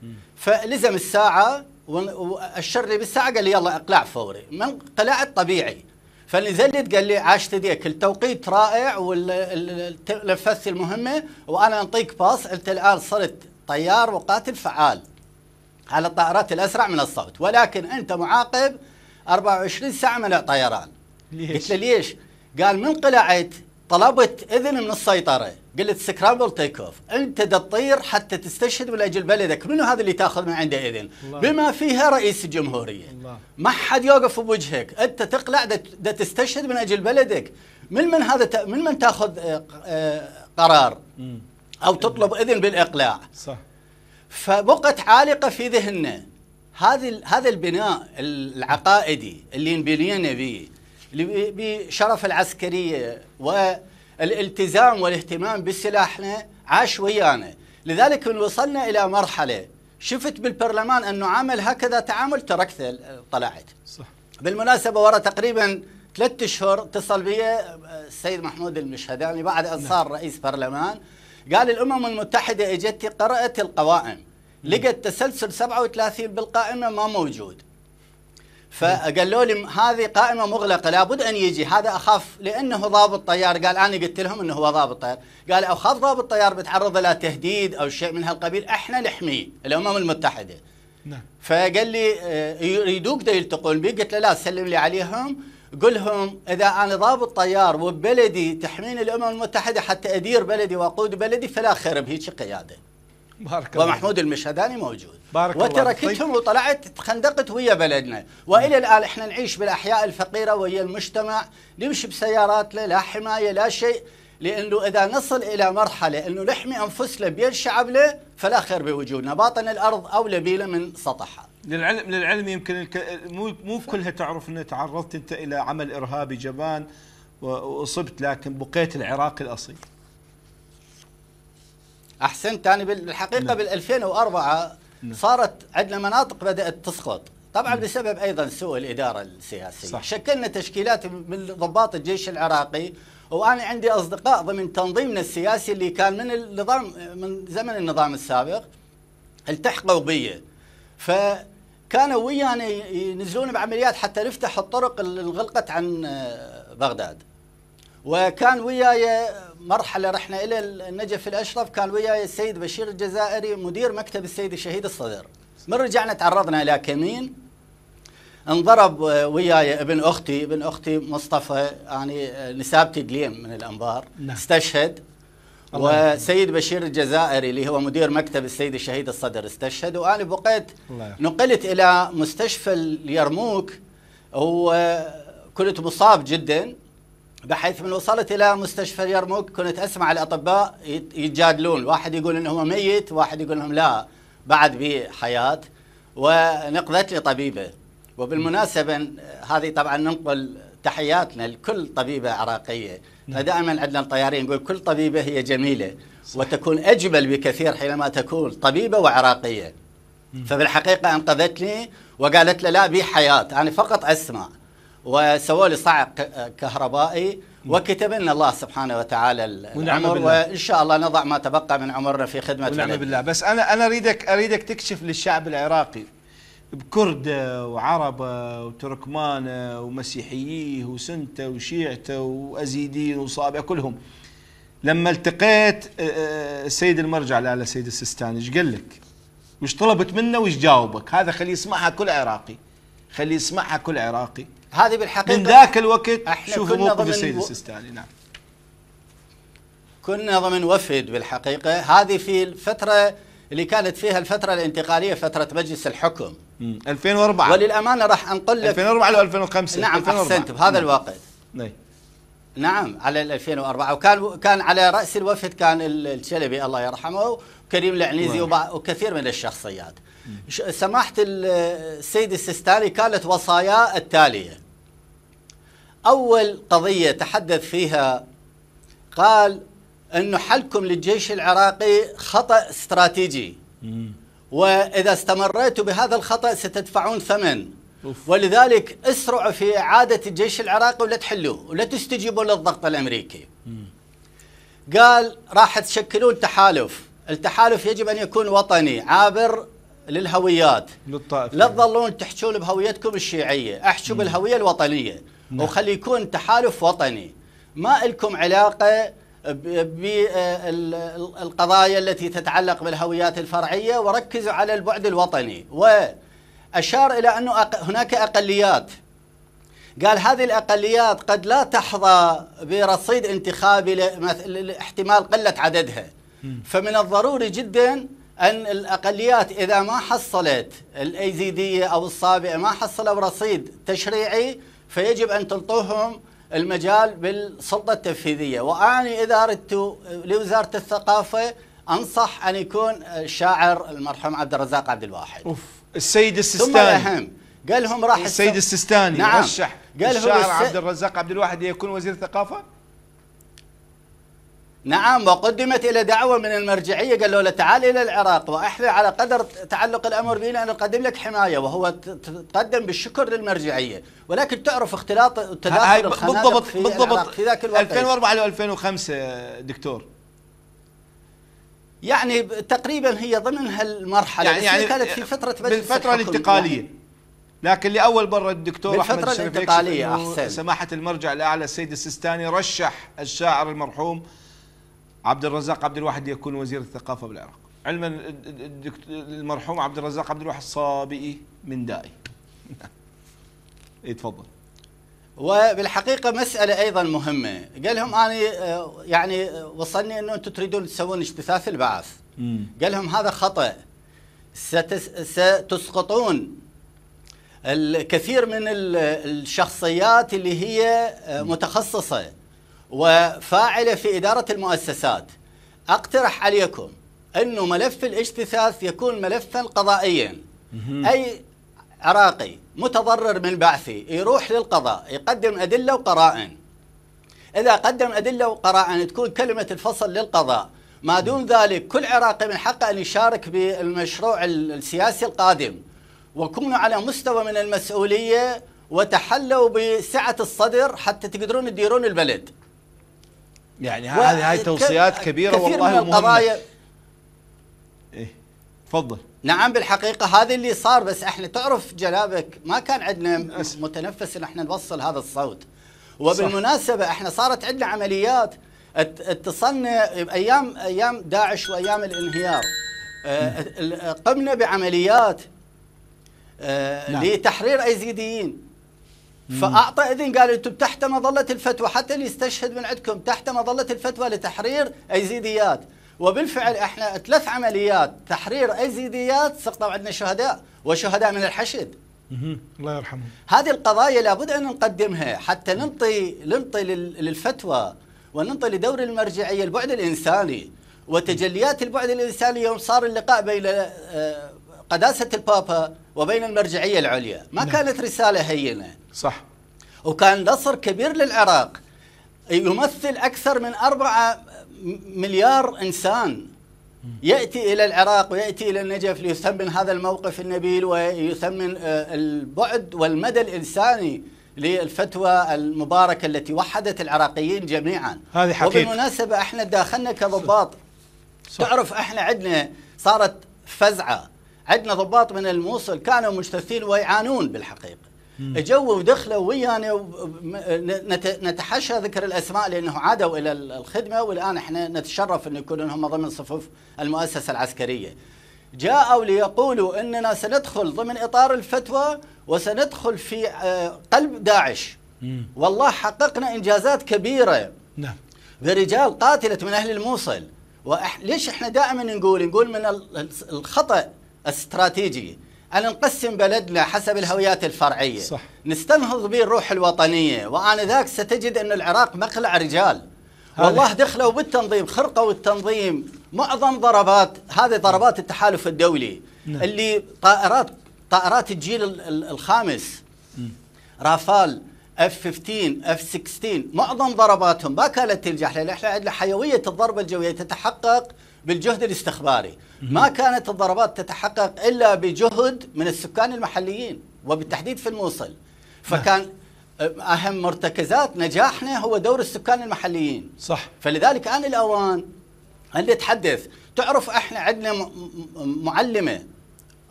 نعم. فلزم الساعه والشر لي بالساعه قال لي يلا اقلاع فوري، من قلعت طبيعي. فنزلت قال لي عاش تديك التوقيت رائع ونفذت المهمه وانا انطيك باص، انت الان صرت طيار وقاتل فعال على الطائرات الاسرع من الصوت، ولكن انت معاقب أربعة وعشرين ساعه منع طيران. قلت له ليش؟ قال من قلعت طلبت اذن من السيطره، قلت سكرامبل تيك اوف، انت تطير حتى تستشهد من اجل بلدك، منو هذا اللي تاخذ من عنده اذن؟ بما فيها رئيس الجمهوريه. الله. ما حد يوقف بوجهك، انت تقلع دا تستشهد من اجل بلدك، من من هذا من من تاخذ قرار او تطلب اذن بالاقلاع؟ صح. فبقت عالقه في ذهننا هذا هذا البناء العقائدي اللي انبنينا به بشرف العسكريه والالتزام والاهتمام بسلاحنا عاش ويانا، لذلك من وصلنا الى مرحله شفت بالبرلمان انه عمل هكذا تعامل تركته طلعت. صح. بالمناسبه ورا تقريبا ثلاث اشهر اتصل بي السيد محمود المشهداني بعد ان صار رئيس برلمان، قال الامم المتحده اجت قرات القوائم لقت تسلسل سبعة وثلاثين بالقائمه ما موجود، فقالوا لي هذه قائمه مغلقه لابد ان يجي هذا، اخاف لانه ضابط طيار، قال انا قلت لهم انه هو ضابط طيار، قال اخاف ضابط طيار بتعرض له تهديد او شيء من هالقبيل، احنا نحميه الامم المتحده. نعم. فقال لي يريدوك دا يلتقون بي، قلت له لا سلم لي عليهم قل لهم اذا انا ضابط طيار وببلدي تحميني الامم المتحده حتى ادير بلدي واقود بلدي فلا خير بهيك قياده. بارك الله. ومحمود المشهداني موجود. بارك الله. وتركتهم وطلعت تخندقت ويا بلدنا، والى الان احنا نعيش بالاحياء الفقيره ويا المجتمع، نمشي بسياراتنا لا حمايه لا شيء، لانه اذا نصل الى مرحله انه نحمي انفسنا بين شعبنا فلا خير بوجودنا، باطن الارض اولى بينا من سطحها. للعلم للعلم يمكن الك... مو مو كلها تعرف ان تعرضت انت الى عمل ارهابي جبان واصبت، لكن بقيت العراقي الاصيل. احسنت. انا بالحقيقه نعم. بال ألفين وأربعة نعم. صارت عندنا مناطق بدات تسقط، طبعا نعم. بسبب ايضا سوء الاداره السياسيه. صح. شكلنا تشكيلات من ضباط الجيش العراقي، وانا عندي اصدقاء ضمن تنظيمنا السياسي اللي كان من النظام من زمن النظام السابق التحقوا بي، ف كانوا ويانا ينزلون بعمليات حتى نفتح الطرق اللي انغلقت عن بغداد. وكان وياي مرحله رحنا الى النجف الاشرف، كان وياي السيد بشير الجزائري مدير مكتب السيد الشهيد الصدر. من رجعنا تعرضنا الى كمين، انضرب وياي ابن اختي، ابن اختي مصطفى يعني نسابتي قليم من الانبار. نعم. استشهد. وسيد بشير الجزائري اللي هو مدير مكتب السيد الشهيد الصدر استشهد، وانا بقيت نقلت الى مستشفى اليرموك وكنت مصاب جدا، بحيث من وصلت الى مستشفى اليرموك كنت اسمع الاطباء يتجادلون، واحد يقول انه هو ميت، واحد يقول لهم لا بعد بحياه، ونقذت لي طبيبه. وبالمناسبه هذه طبعا ننقل تحياتنا لكل طبيبه عراقيه. نعم. فدائما عندنا الطيارين نقول كل طبيبه هي جميله. صح. وتكون اجمل بكثير حينما تكون طبيبه وعراقيه. مم. فبالحقيقه انقذتني وقالت لي لا بي حياه، انا يعني فقط اسمع، وسووا لي صعق كهربائي. مم. وكتب لنا الله سبحانه وتعالى العمر، وان شاء الله نضع ما تبقى من عمرنا في خدمه ونعم بالله. بس انا انا اريدك اريدك تكشف للشعب العراقي بكرده وعربه وتركمانه ومسيحييه وسنته وشيعته وازيدين وصابئه كلهم، لما التقيت السيد المرجع لا السيد السستاني ايش قال لك؟ وش طلبت منه وش جاوبك؟ هذا خليه يسمعها كل عراقي، خليه يسمعها كل عراقي. هذه بالحقيقه من ذاك الوقت شوفوا موقف السيد السستاني. نعم. كنا ضمن وفد بالحقيقه، هذه في الفتره اللي كانت فيها الفترة الانتقالية فترة مجلس الحكم. مم. ألفين وأربعة. وللأمانة راح أنقل لك ألفين وأربعة ل ألفين وخمسة. نعم أحسنت بهذا. نعم. الوقت. نعم. نعم على ألفين وأربعة، وكان كان على رأس الوفد كان الشلبي الله يرحمه وكريم العنيزي وكثير من الشخصيات. مم. سماحة السيد السستاني كانت وصاياه التالية. أول قضية تحدث فيها قال أنه حلكم للجيش العراقي خطأ استراتيجي، وإذا استمريتوا بهذا الخطأ ستدفعون ثمن، ولذلك اسرعوا في إعادة الجيش العراقي ولا تحلوه ولا تستجيبوا للضغط الأمريكي. قال راح تشكلون تحالف، التحالف يجب أن يكون وطني عابر للهويات، للطائف، لا تظلون تحشون بهويتكم الشيعية، احشوا بالهوية الوطنية، وخلي يكون تحالف وطني، ما لكم علاقة بالقضايا التي تتعلق بالهويات الفرعية، وركزوا على البعد الوطني. وأشار إلى أنه هناك أقليات، قال هذه الأقليات قد لا تحظى برصيد انتخابي لاحتمال قلة عددها، فمن الضروري جدا أن الأقليات إذا ما حصلت الأيزيدية أو الصابئة ما حصلوا رصيد تشريعي فيجب أن تلطوهم المجال بالسلطة التنفيذية. وأنا إذا أردت لوزارة الثقافة أنصح أن يكون الشاعر المرحوم عبد الرزاق عبد الواحد. أوف. السيد السستاني ثم الأهم قال لهم راح السيد السستاني نعم. رشح الشاعر الس... عبد الرزاق عبد الواحد يكون وزير الثقافة؟ نعم، وقدمت إلى دعوة من المرجعية، قالوا له تعال إلى العراق وأحذر على قدر تعلق الأمر بنا أن نقدم لك حماية، وهو تقدم بالشكر للمرجعية، ولكن تعرف اختلاط التداخل بالضبط في بالضبط في ذاك الوقت ألفين وأربعة إلى ألفين وخمسة دكتور، يعني تقريبا هي ضمن هالمرحلة، يعني, يعني كانت في فترة بالفترة الانتقالية يعني. لكن لأول مرة الدكتور أحمد الشريفي سماحة المرجع الأعلى السيد السستاني رشح الشاعر المرحوم عبد الرزاق عبد الواحد يكون وزير الثقافة بالعراق، علما المرحوم عبد الرزاق عبد الواحد صابئي من دائي. يتفضل. وبالحقيقة مسألة أيضا مهمة، قال لهم أنا يعني وصلني أنه أنتم تريدون تسوون اجتثاث البعث، قال لهم هذا خطأ، ستسقطون الكثير من الشخصيات اللي هي متخصصة وفاعلة في إدارة المؤسسات. أقترح عليكم أنه ملف الاجتثاث يكون ملفا قضائيا، أي عراقي متضرر من بعثي يروح للقضاء يقدم أدلة وقرائن، إذا قدم أدلة وقرائن تكون كلمة الفصل للقضاء، ما دون ذلك كل عراقي من حقه أن يشارك بالمشروع السياسي القادم، وكونوا على مستوى من المسؤولية وتحلوا بسعة الصدر حتى تقدرون تديرون البلد. يعني هذه هاي توصيات كبيرة والله ومهمة. إيه تفضل. نعم بالحقيقة هذا اللي صار، بس احنا تعرف جنابك ما كان عندنا متنفس ان احنا نوصل هذا الصوت. وبالمناسبة صح. احنا صارت عندنا عمليات اتصلنا ايام ايام داعش وايام الانهيار، قمنا بعمليات نعم. لتحرير ايزيديين، فأعطى إذن قال أنتم تحت مظلة الفتوى، حتى اللي يستشهد من عندكم تحت مظلة الفتوى لتحرير أيزيديات، وبالفعل إحنا ثلاث عمليات تحرير أيزيديات سقطوا عندنا شهداء وشهداء من الحشد. الله يرحمه. هذه القضايا لابد أن نقدمها حتى ننطي ننطي للفتوى وننطي لدور المرجعية البعد الإنساني وتجليات البعد الإنساني. يوم صار اللقاء بين قداسة البابا وبين المرجعية العليا ما نعم. كانت رسالة هينة صح، وكان نصر كبير للعراق يمثل أكثر من أربعة مليار إنسان يأتي إلى العراق ويأتي إلى النجف ليثمن هذا الموقف النبيل ويثمن البعد والمدى الإنساني للفتوى المباركة التي وحدت العراقيين جميعا. هذه حقيقة. وبالمناسبة احنا داخلنا كضباط صح. تعرف احنا عندنا صارت فزعة، عندنا ضباط من الموصل كانوا مجتثين ويعانون بالحقيقة، اجوا ودخلوا ويانا نتحشى ذكر الاسماء لانه عادوا الى الخدمه، والان احنا نتشرف ان يكونوا هم ضمن صفوف المؤسسه العسكريه. جاءوا ليقولوا اننا سندخل ضمن اطار الفتوى وسندخل في قلب داعش. والله حققنا انجازات كبيره برجال قاتلت من اهل الموصل، وليش احنا دائما نقول نقول من الخطأ استراتيجي أن نقسم بلدنا حسب الهويات الفرعية صح. نستنهض به الروح الوطنية، وأنا ذاك ستجد أن العراق مقلع رجال هالي. والله دخلوا بالتنظيم، خرقوا التنظيم، معظم ضربات هذه ضربات التحالف الدولي نعم. اللي طائرات طائرات الجيل الخامس م. رافال إف خمسة عشر إف ستة عشر معظم ضرباتهم ما كانت تنجح، لأن احنا عندنا حيوية الضربة الجوية تتحقق بالجهد الاستخباري. ما كانت الضربات تتحقق إلا بجهد من السكان المحليين وبالتحديد في الموصل. فكان أهم مرتكزات نجاحنا هو دور السكان المحليين. صح. فلذلك آن الأوان أن نتحدث. تعرف احنا عندنا معلمة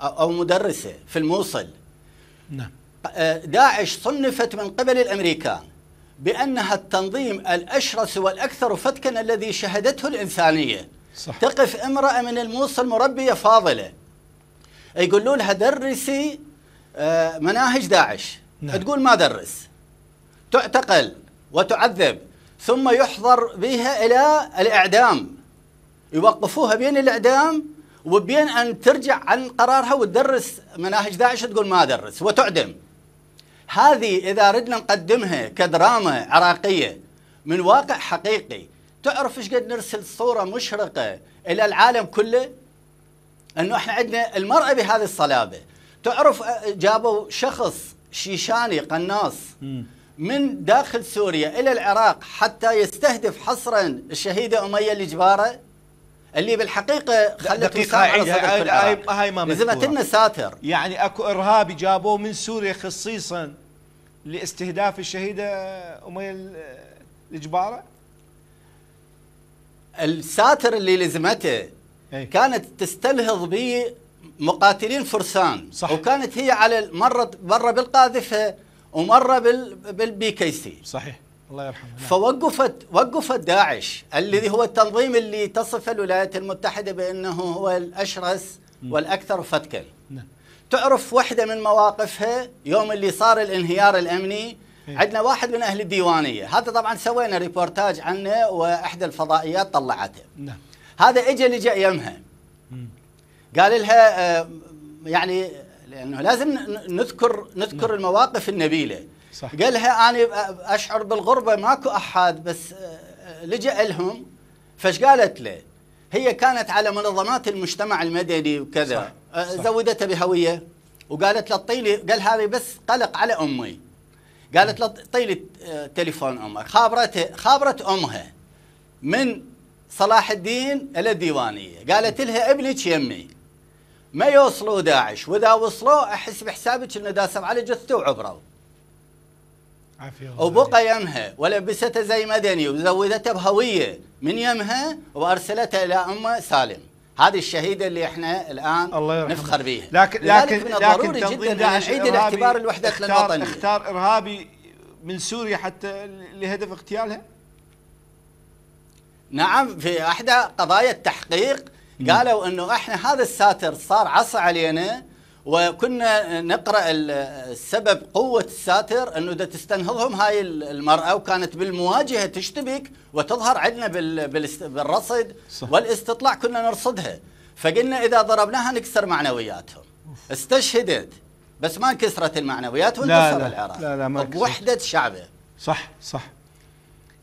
أو مدرسة في الموصل. نعم. داعش صنفت من قبل الأمريكان بأنها التنظيم الأشرس والأكثر فتكا الذي شهدته الإنسانية. صح. تقف امرأة من الموصل مربية فاضلة يقولوا لها درسي مناهج داعش. نعم. تقول ما درس، تعتقل وتعذب، ثم يحضر بها إلى الإعدام، يوقفوها بين الإعدام وبين أن ترجع عن قرارها وتدرس مناهج داعش تقول ما أدرس وتعدم. هذه إذا ردنا نقدمها كدراما عراقية من واقع حقيقي، تعرف إيش قد نرسل صورة مشرقة إلى العالم كله أنه إحنا عندنا المرأة بهذه الصلابة. تعرف جابوا شخص شيشاني قناص من داخل سوريا إلى العراق حتى يستهدف حصرا الشهيدة اميه الجباره اللي بالحقيقه خلت وسام. هاي ما لزمت لنا ساتر، يعني اكو ارهابي جابوه من سوريا خصيصا لاستهداف الشهيده اميه الجباره. الساتر اللي لزمته كانت تستلهض به مقاتلين فرسان. صح. وكانت هي على مره مره بالقاذفه ومره بالبي كي سي. صحيح، الله يرحمه. فوقفت وقفت داعش الذي هو التنظيم اللي تصف الولايات المتحده بانه هو الاشرس والاكثر فتكا. تعرف واحده من مواقفها يوم اللي صار الانهيار الامني، عندنا واحد من اهل الديوانيه، هذا طبعا سوينا ريبورتاج عنه واحدى الفضائيات طلعته. نعم. هذا اجى لجا يمها قال لها يعني لانه لازم نذكر نذكر نعم. المواقف النبيله. صح. قال لها انا اشعر بالغربه ماكو احد بس لجأ لهم. فش قالت له؟ هي كانت على منظمات المجتمع المدني وكذا. صح. زودتها بهويه وقالت له طيلي، قال هذه بس قلق على امي. قالت له طيلي تليفون امك. خابرته خابرت امها من صلاح الدين الى الديوانيه، قالت لها ابنك يمي ما يوصلوا داعش، واذا وصلوا احس بحسابك انه داسم على جثته وعبروا. عافيه الله. وبقى يمها ولبسته زي مدني وزودته بهويه من يمها وارسلتها الى امه سالم، هذه الشهيده اللي احنا الان نفخر بها. لكن لكن من الضروري لكن جدا نعيد الاعتبار الوحده الوطنيه. اختار ارهابي من سوريا حتى لهدف اغتيالها؟ نعم، في احدى قضايا التحقيق قالوا انه احنا هذا الساتر صار عصا علينا، وكنا نقرا السبب قوه الساتر انه دا تستنهضهم هاي المراه، وكانت بالمواجهه تشتبك وتظهر عندنا بالرصد. صح. والاستطلاع كنا نرصدها، فقلنا اذا ضربناها نكسر معنوياتهم. استشهدت بس ما انكسرت المعنويات وانتصر العراق. لا لا ما وحده شعبه. صح صح.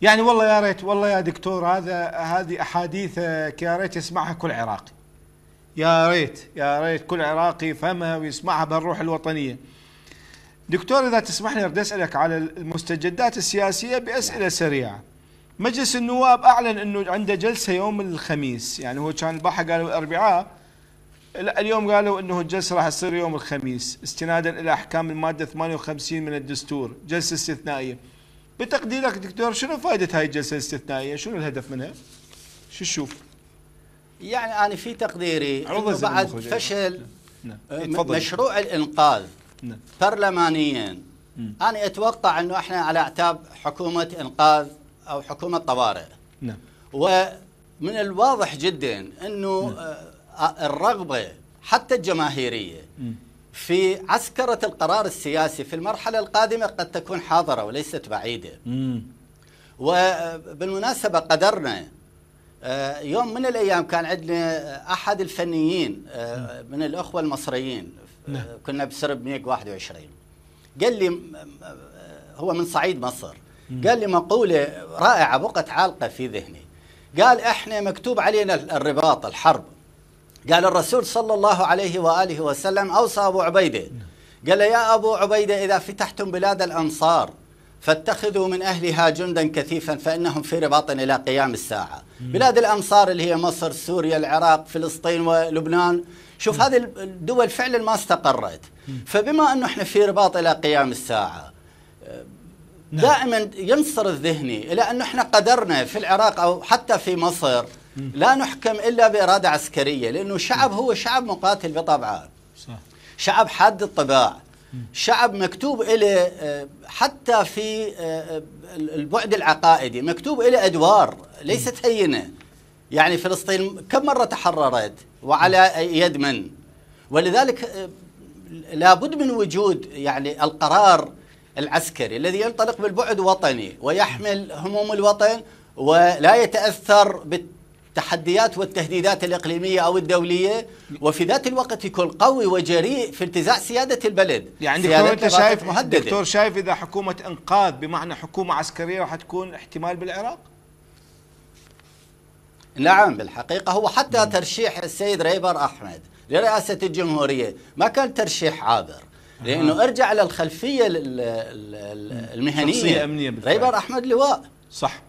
يعني والله يا ريت، والله يا دكتور، هذا هذه احاديثك يا ريت يسمعها كل عراقي. يا ريت يا ريت كل عراقي يفهمها ويسمعها بالروح الوطنيه. دكتور اذا تسمح لي بدي اسالك على المستجدات السياسيه باسئله سريعه. مجلس النواب اعلن انه عنده جلسه يوم الخميس، يعني هو كان البارحه قالوا الاربعاء، لا اليوم قالوا انه الجلسه راح تصير يوم الخميس استنادا الى احكام الماده ثمانية وخمسين من الدستور، جلسه استثنائيه. بتقديرك دكتور شنو فائدة هاي الجلسة الاستثنائية؟ شنو الهدف منها؟ شو تشوف؟ يعني أنا في تقديري إنه بعد فشل نعم. مشروع الإنقاذ نعم. برلمانيا نعم. أنا أتوقع إنه إحنا على أعتاب حكومة إنقاذ أو حكومة طوارئ. نعم. ومن الواضح جدا إنه نعم. الرغبة حتى الجماهيرية نعم. في عسكرة القرار السياسي في المرحلة القادمة قد تكون حاضرة وليست بعيدة. مم. وبالمناسبة قدرنا يوم من الأيام كان عندنا أحد الفنيين من الأخوة المصريين نعم. كنا بسرب مئة وواحد وعشرين قال لي، هو من صعيد مصر، قال لي مقولة رائعة بقت عالقة في ذهني. قال احنا مكتوب علينا الرباط الحرب، قال الرسول صلى الله عليه وآله وسلم أوصى أبو عبيدة قال يا أبو عبيدة إذا فتحتم بلاد الأمصار فاتخذوا من أهلها جندا كثيفا فإنهم في رباط إلى قيام الساعة. بلاد الأمصار اللي هي مصر، سوريا، العراق، فلسطين ولبنان، شوف هذه الدول فعلا ما استقرت. فبما أنه احنا في رباط إلى قيام الساعة، دائما ينصر الذهني إلى أنه احنا قدرنا في العراق أو حتى في مصر لا نحكم إلا بإرادة عسكرية، لأنه شعب هو شعب مقاتل بطبعه، شعب حاد الطباع، شعب مكتوب إليه حتى في البعد العقائدي مكتوب إليه أدوار ليست هينة. يعني فلسطين كم مرة تحررت وعلى يد من؟ ولذلك لابد من وجود يعني القرار العسكري الذي ينطلق بالبعد وطني ويحمل هموم الوطن ولا يتأثر بالتحديات والتهديدات الإقليمية أو الدولية، وفي ذات الوقت يكون قوي وجريء في انتزاع سيادة البلد. يعني دكتور أنت شايف مهددة. دكتور شايف إذا حكومة إنقاذ بمعنى حكومة عسكرية راح تكون احتمال بالعراق؟ نعم بالحقيقة هو حتى ترشيح السيد ريبر أحمد لرئاسة الجمهورية ما كان ترشيح عابر، لأنه أرجع للخلفية المهنية. ريبر أحمد لواء. صح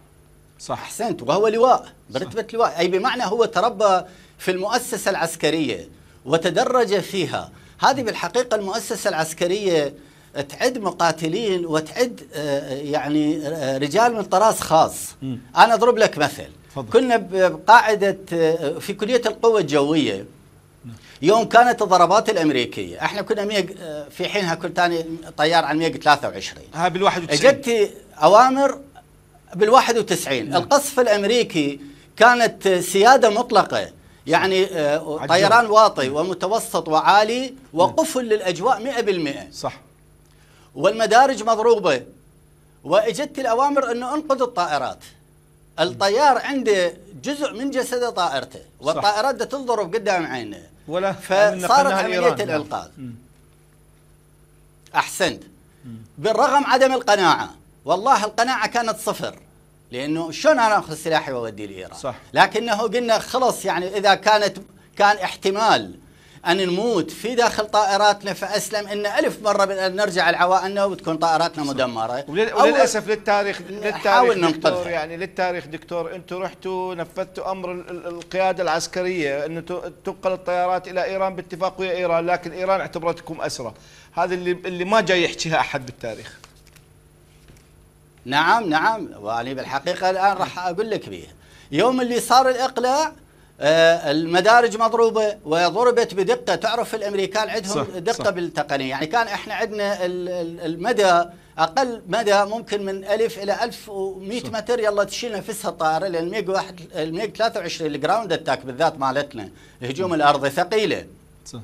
صح أحسنت، وهو لواء برتبة لواء، أي بمعنى هو تربى في المؤسسة العسكرية وتدرج فيها. هذه بالحقيقة المؤسسة العسكرية تعد مقاتلين وتعد يعني رجال من طراز خاص. م. أنا أضرب لك مثل. فضل. كنا بقاعدة في كلية القوة الجوية يوم كانت الضربات الأمريكية، احنا كنا مية في حينها كنت ثاني طيار عن مية وثلاثة وعشرين. ها بالواحد وتسعين اجت أوامر بالواحد وتسعين. القصف الأمريكي كانت سيادة مطلقة، يعني طيران واطي ومتوسط وعالي وقفل للأجواء مئة بالمئة. صح. والمدارج مضروبة، وإجت الأوامر أنه أنقذ الطائرات. الطيار عنده جزء من جسده طائرته، والطائرات ده تضرب قدام عينه، فصارت عملية الإنقاذ. أحسنت. بالرغم عدم القناعة، والله القناعة كانت صفر، لأنه شلون أنا أخذ سلاحي وأودي لإيران؟ صح. لكنه قلنا خلص، يعني إذا كانت كان احتمال أن نموت في داخل طائراتنا فأسلم إن ألف مرة بأن نرجع العوائنا وتكون طائراتنا مدمرة. وللأسف للتاريخ للتاريخ دكتور يعني للتاريخ دكتور أنتم رحتوا نفذتوا أمر القيادة العسكرية أن تنقل الطائرات إلى إيران باتفاق ويا إيران، لكن إيران اعتبرتكم أسرى. هذا اللي اللي ما جاي يحكيها أحد بالتاريخ. نعم نعم، وأنا بالحقيقة الآن راح أقول لك بيه. يوم اللي صار الإقلاع المدارج مضروبة وضربت بدقة، تعرف الأمريكان عندهم دقة. صح. بالتقنية، يعني كان احنا عندنا المدى أقل مدى ممكن من ألف إلى ألف ومئة متر يلا تشيل نفسها الطائرة، لأن الميج واحد الميج ثلاثة وعشرين الجراوند أتاك بالذات مالتنا الهجوم م. الأرضي ثقيلة. صح.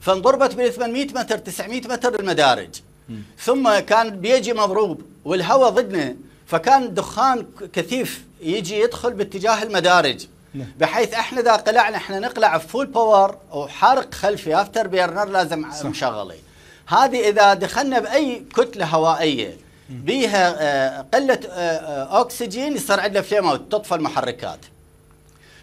فانضربت بال ثمانمئة متر تسعمئة متر المدارج. م. ثم كان بيجي مضروب والهواء ضدنا، فكان دخان كثيف يجي يدخل باتجاه المدارج، بحيث احنا اذا قلعنا احنا نقلع فول باور وحرق خلفي افتر بيرنر لازم مشغلي. هذه اذا دخلنا باي كتله هوائيه بيها قله اكسجين يصير عندنا فليم اوت، تطفى المحركات.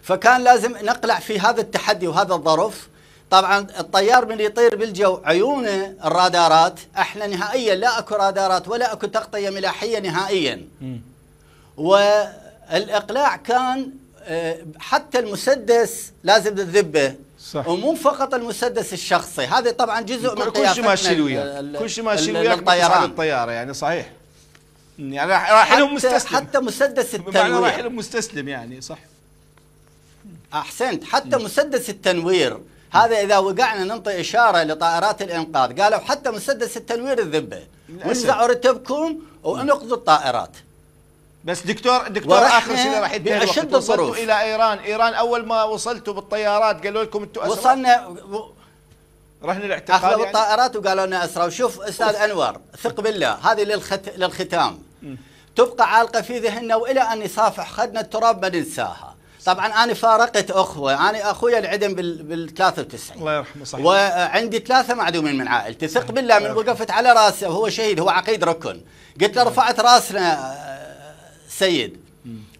فكان لازم نقلع في هذا التحدي وهذا الظرف. طبعا الطيار من يطير بالجو عيونه الرادارات، احنا نهائيا لا اكو رادارات ولا اكو تغطيه ملاحيه نهائيا. والاقلاع كان حتى المسدس لازم تذبه. صح. ومو فقط المسدس الشخصي، هذا طبعا جزء من قيافتنا. كل شيء ماشي وياك، كل شيء ماشي وياك الطياره، يعني صحيح. يعني راح لهم مستسلم، حتى مسدس التنوير بمعنى راح لهم مستسلم، يعني صح. احسنت. حتى م. مسدس التنوير هذا اذا وقعنا ننطي اشاره لطائرات الانقاذ، قالوا حتى مسدس التنوير الذبه، وزعوا رتبكم وانقذوا الطائرات. بس دكتور دكتور اخر شيء راح ينتهي الوقت. وصلتوا الى ايران، ايران اول ما وصلتوا بالطيارات قالوا لكم انتم اسرى. وصلنا و... رحنا الاعتقال، اخذوا يعني الطائرات وقالوا لنا اسرى. وشوف استاذ انور، ثق بالله، هذه للخت... للختام م. تبقى عالقه في ذهننا والى ان يصافح خدنا التراب ما ننساها. طبعا انا فارقت اخوه، انا اخويا العدم بال ثلاثة وتسعين الله يرحمه. صحيح. وعندي ثلاثه معدومين من عائلتي، ثق بالله. من وقفت على راسه وهو شهيد، هو عقيد ركن، قلت له رفعت راسنا سيد،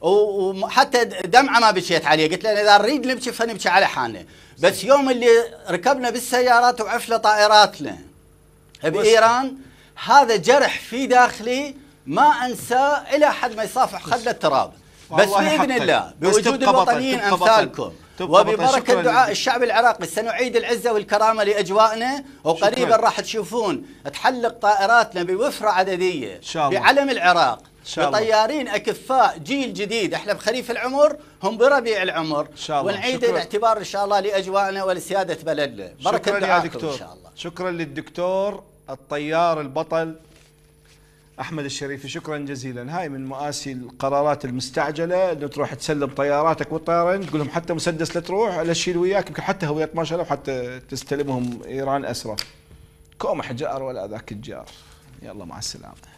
وحتى دمعه ما بكيت عليه، قلت له اذا نريد نبكي فنبكي على حالنا. بس يوم اللي ركبنا بالسيارات وعفله طائراتنا بايران، هذا جرح في داخلي ما انساه الى حد ما يصافح خد التراب. بس باذن الله بوجود الوطنيين امثالكم وببركه دعاء الشعب العراقي سنعيد العزه والكرامه لاجوائنا، وقريبا راح تشوفون تحلق طائراتنا بوفره عدديه إن شاء الله. بعلم العراق بطيارين اكفاء، جيل جديد. احنا بخريف العمر، هم بربيع العمر، ونعيد الاعتبار ان شاء الله لاجوائنا ولسياده بلدنا. بركه دعائكم ان شاء الله. شكرا للدكتور الطيار البطل احمد الشريفي، شكرا جزيلا. هاي من مآسي القرارات المستعجله، انه تروح تسلم طياراتك والطيارين، تقول لهم حتى مسدس لا تروح، لا تشيل وياك، يمكن حتى هويات ما شاء الله، وحتى تستلمهم ايران اسرى. كوم حجار ولا ذاك الجار. يلا مع السلامه.